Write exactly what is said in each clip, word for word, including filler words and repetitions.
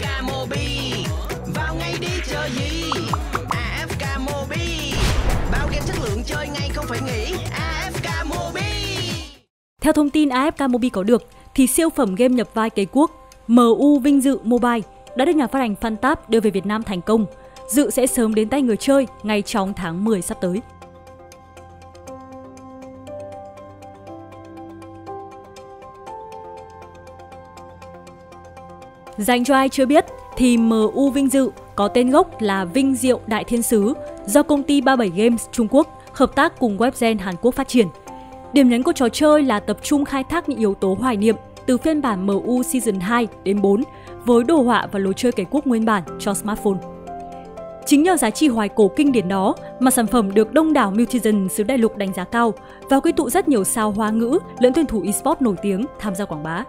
AFKMobi. Vào ngay đi chờ gì? AFKMobi. Bao game chất lượng chơi ngay không phải nghĩ. AFKMobi. Theo thông tin AFKMobi có được thì siêu phẩm game nhập vai cày cuốc em u Vinh Dự Mobile đã được nhà phát hành Funtap đưa về Việt Nam thành công. Dự sẽ sớm đến tay người chơi ngay trong tháng mười sắp tới. Dành cho ai chưa biết thì em u Vinh Dự có tên gốc là Vinh Diệu Đại Thiên Sứ do công ty ba mươi bảy Games Trung Quốc hợp tác cùng Webzen Hàn Quốc phát triển. Điểm nhấn của trò chơi là tập trung khai thác những yếu tố hoài niệm từ phiên bản em u Season hai đến bốn với đồ họa và lối chơi cày cuốc nguyên bản cho smartphone. Chính nhờ giá trị hoài cổ kinh điển đó mà sản phẩm được đông đảo Multizen xứ đại lục đánh giá cao và quy tụ rất nhiều sao hoa ngữ lẫn tuyển thủ eSports nổi tiếng tham gia quảng bá.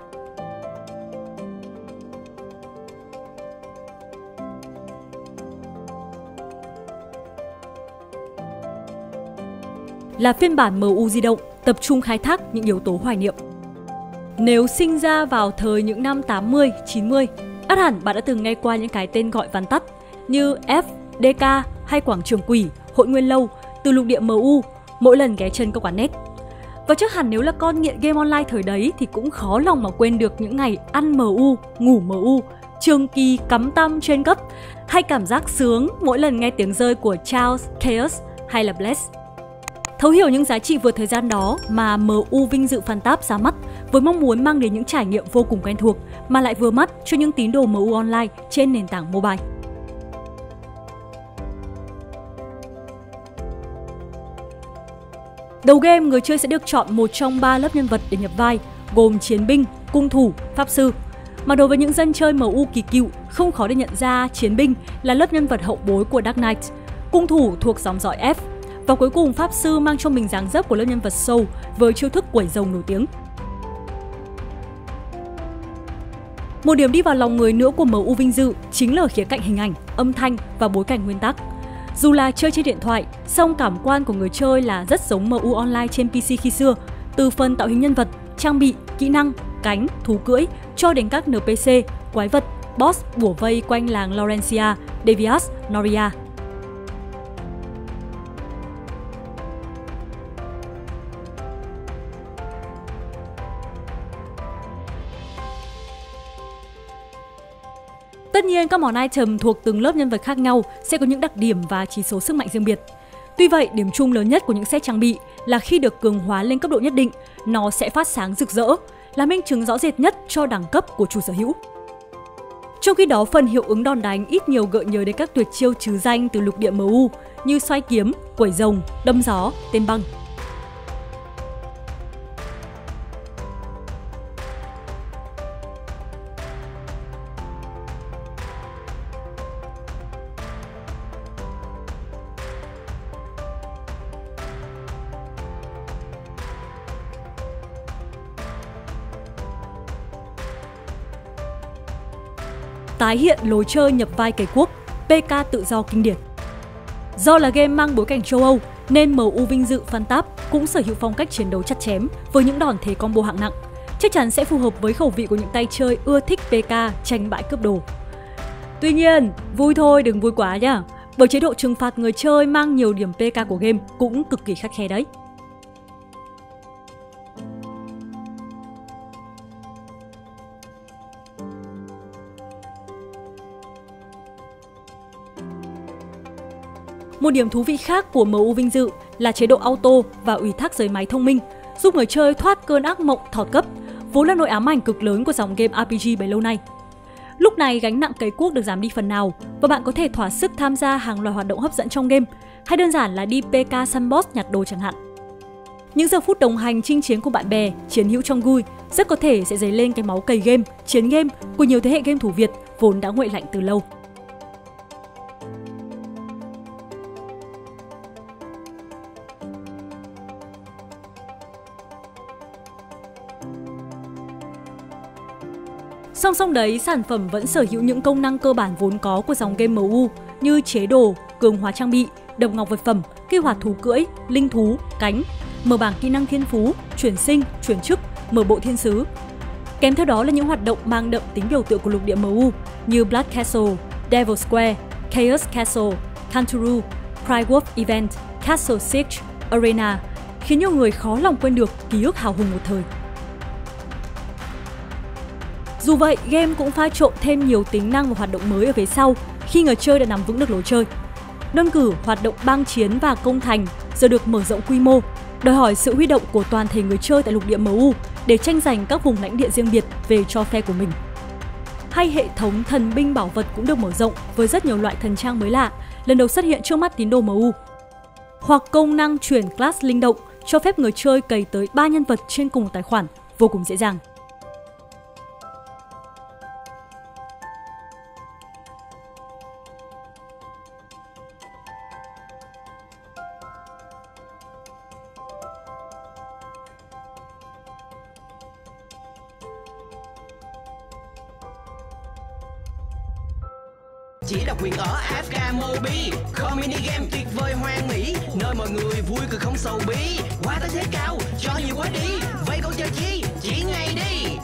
Là phiên bản em u di động tập trung khai thác những yếu tố hoài niệm. Nếu sinh ra vào thời những năm tám mươi, chín mươi, ắt hẳn bạn đã từng nghe qua những cái tên gọi vắn tắt như ép đê ca hay Quảng Trường Quỷ, Hội Nguyên Lâu từ lục địa em u mỗi lần ghé chân các quán net. Và chắc hẳn nếu là con nghiện game online thời đấy thì cũng khó lòng mà quên được những ngày ăn em u, ngủ em u, trường kỳ cắm tăm trên cấp hay cảm giác sướng mỗi lần nghe tiếng rơi của Charles Chaos hay là Bless. Thấu hiểu những giá trị vượt thời gian đó mà em u Vinh Dự Funtap ra mắt với mong muốn mang đến những trải nghiệm vô cùng quen thuộc mà lại vừa mắt cho những tín đồ em u online trên nền tảng mobile. Đầu game, người chơi sẽ được chọn một trong ba lớp nhân vật để nhập vai, gồm chiến binh, cung thủ, pháp sư. Mà đối với những dân chơi em u kỳ cựu, không khó để nhận ra chiến binh là lớp nhân vật hậu bối của Dark Knight, cung thủ thuộc dòng dõi F, và cuối cùng pháp sư mang trong mình dáng dấp của lớp nhân vật Soul với chiêu thức quẩy rồng nổi tiếng. Một điểm đi vào lòng người nữa của em u Vinh Dự chính là khía cạnh hình ảnh, âm thanh và bối cảnh nguyên tắc. Dù là chơi trên điện thoại, song cảm quan của người chơi là rất giống em u Online trên pê xê khi xưa, từ phần tạo hình nhân vật, trang bị, kỹ năng, cánh, thú cưỡi cho đến các en pê xê, quái vật, boss bủa vây quanh làng Lorencia, Devias, Noria. Tất nhiên, các món item thuộc từng lớp nhân vật khác nhau sẽ có những đặc điểm và chỉ số sức mạnh riêng biệt. Tuy vậy, điểm chung lớn nhất của những set trang bị là khi được cường hóa lên cấp độ nhất định, nó sẽ phát sáng rực rỡ, là minh chứng rõ rệt nhất cho đẳng cấp của chủ sở hữu. Trong khi đó, phần hiệu ứng đòn đánh ít nhiều gợi nhớ đến các tuyệt chiêu trứ danh từ lục địa em u như xoay kiếm, quẩy rồng, đâm gió, tên băng. Tái hiện lối chơi nhập vai cày cuốc, pê ca tự do kinh điển. Do là game mang bối cảnh châu Âu nên em u Vinh Dự Funtap cũng sở hữu phong cách chiến đấu chặt chém với những đòn thế combo hạng nặng, chắc chắn sẽ phù hợp với khẩu vị của những tay chơi ưa thích pê ca tranh bãi cướp đồ. Tuy nhiên, vui thôi đừng vui quá nhá, bởi chế độ trừng phạt người chơi mang nhiều điểm pê ca của game cũng cực kỳ khắt khe đấy. Một điểm thú vị khác của em u Vinh Dự là chế độ auto và ủy thác giới máy thông minh, giúp người chơi thoát cơn ác mộng thọt cấp, vốn là nỗi ám ảnh cực lớn của dòng game rờ pê giê bấy lâu nay. Lúc này, gánh nặng cày cuốc được giảm đi phần nào và bạn có thể thỏa sức tham gia hàng loạt hoạt động hấp dẫn trong game, hay đơn giản là đi pê ca săn boss nhặt đồ chẳng hạn. Những giờ phút đồng hành chinh chiến của bạn bè, chiến hữu trong vui rất có thể sẽ dấy lên cái máu cày game, chiến game của nhiều thế hệ game thủ Việt vốn đã nguội lạnh từ lâu. Song song đấy, sản phẩm vẫn sở hữu những công năng cơ bản vốn có của dòng game em u như chế đồ, cường hóa trang bị, độc ngọc vật phẩm, kích hoạt thú cưỡi, linh thú, cánh, mở bảng kỹ năng thiên phú, chuyển sinh, chuyển chức, mở bộ thiên sứ. Kèm theo đó là những hoạt động mang đậm tính biểu tượng của lục địa em u như Black Castle, Devil Square, Chaos Castle, Canturu, Pride Wolf Event, Castle Siege, Arena, khiến nhiều người khó lòng quên được ký ức hào hùng một thời. Dù vậy, game cũng pha trộn thêm nhiều tính năng và hoạt động mới ở phía sau khi người chơi đã nắm vững được lối chơi. Đơn cử, hoạt động bang chiến và công thành giờ được mở rộng quy mô, đòi hỏi sự huy động của toàn thể người chơi tại lục địa em u để tranh giành các vùng lãnh địa riêng biệt về cho phe của mình. Hay hệ thống thần binh bảo vật cũng được mở rộng với rất nhiều loại thần trang mới lạ, lần đầu xuất hiện trước mắt tín đồ em u. Hoặc công năng chuyển class linh động cho phép người chơi cày tới ba nhân vật trên cùng một tài khoản vô cùng dễ dàng. Chỉ độc quyền ở AFKMobi, kho mini game tuyệt vời hoang mỹ, nơi mọi người vui cười không sầu bí. Quá tới thế cao, cho nhiều quá đi, vậy còn chờ chi, chỉ ngay đi.